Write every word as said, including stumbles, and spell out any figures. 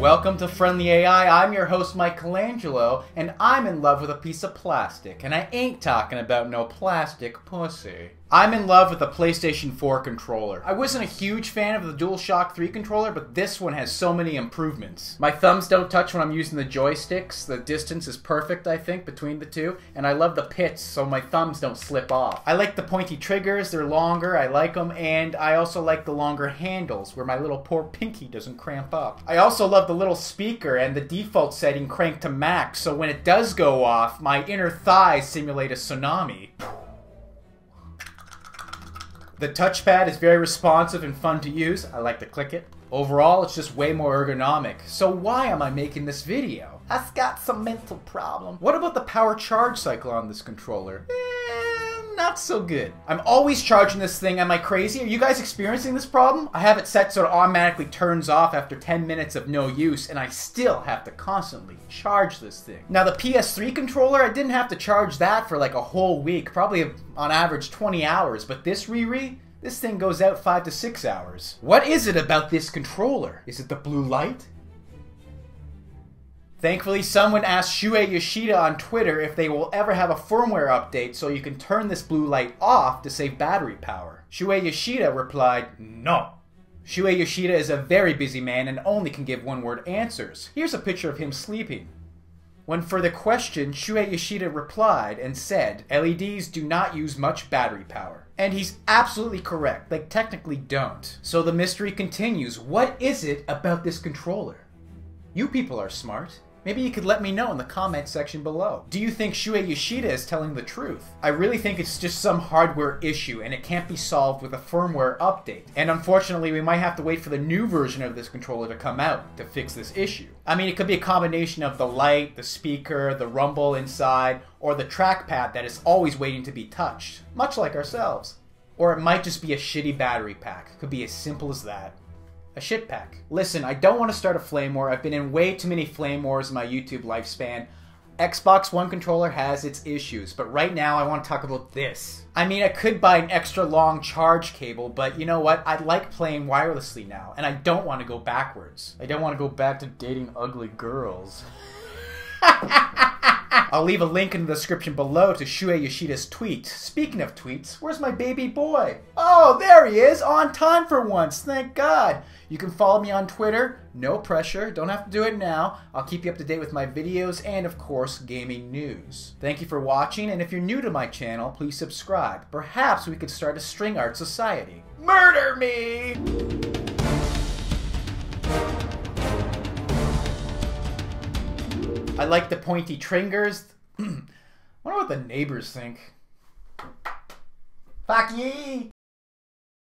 Welcome to Friendly A I. I'm your host, Mike Colangelo, and I'm in love with a piece of plastic, and I ain't talking about no plastic pussy. I'm in love with a PlayStation four controller. I wasn't a huge fan of the DualShock three controller, but this one has so many improvements. My thumbs don't touch when I'm using the joysticks. The distance is perfect, I think, between the two. And I love the pits, so my thumbs don't slip off. I like the pointy triggers. They're longer. I like them. And I also like the longer handles, where my little poor pinky doesn't cramp up. I also love the little speaker and the default setting cranked to max, so when it does go off, my inner thighs simulate a tsunami. The touchpad is very responsive and fun to use. I like to click it. Overall, it's just way more ergonomic. So why am I making this video? I've got some mental problem. What about the power charge cycle on this controller? Eh, not so good. I'm always charging this thing. Am I crazy? Are you guys experiencing this problem? I have it set so it automatically turns off after ten minutes of no use, and I still have to constantly charge this thing. Now the P S three controller, I didn't have to charge that for like a whole week, probably a on average twenty hours, but this Riri, this thing goes out five to six hours. What is it about this controller? Is it the blue light? Thankfully, someone asked Shuhei Yoshida on Twitter if they will ever have a firmware update so you can turn this blue light off to save battery power. Shuhei Yoshida replied, no. Shuhei Yoshida is a very busy man and only can give one-word answers. Here's a picture of him sleeping. When further questioned, Shuhei Yoshida replied and said, L E Ds do not use much battery power. And he's absolutely correct. They technically don't. So the mystery continues. What is it about this controller? You people are smart. Maybe you could let me know in the comment section below. Do you think Shuhei Yoshida is telling the truth? I really think it's just some hardware issue and it can't be solved with a firmware update. And unfortunately, we might have to wait for the new version of this controller to come out to fix this issue. I mean, it could be a combination of the light, the speaker, the rumble inside, or the trackpad that is always waiting to be touched, much like ourselves. Or it might just be a shitty battery pack. It could be as simple as that. A shit pack. Listen, I don't want to start a flame war. I've been in way too many flame wars in my YouTube lifespan. Xbox One controller has its issues, but right now I want to talk about this. I mean, I could buy an extra long charge cable, but you know what? I like playing wirelessly now, and I don't want to go backwards. I don't want to go back to dating ugly girls. I'll leave a link in the description below to Shuhei Yoshida's tweet. Speaking of tweets, where's my baby boy? Oh, there he is, on time for once, thank God. You can follow me on Twitter, no pressure, don't have to do it now. I'll keep you up to date with my videos and, of course, gaming news. Thank you for watching, and if you're new to my channel, please subscribe. Perhaps we could start a string art society. Murder me! I like the pointy triggers. I wonder what the neighbors think. Fuck ye!